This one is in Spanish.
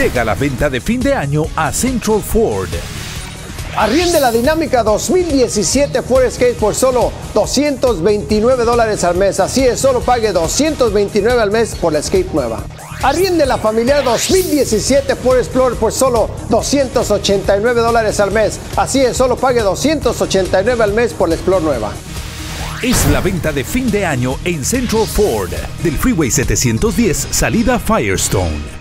Llega la venta de fin de año a Central Ford. Arriende la dinámica 2017 Ford Escape por solo $229 al mes. Así es, solo pague $229 al mes por la Escape nueva. Arriende la familiar 2017 Ford Explorer por solo $289 al mes. Así es, solo pague $289 al mes por la Explorer nueva. Es la venta de fin de año en Central Ford, del Freeway 710, salida Firestone.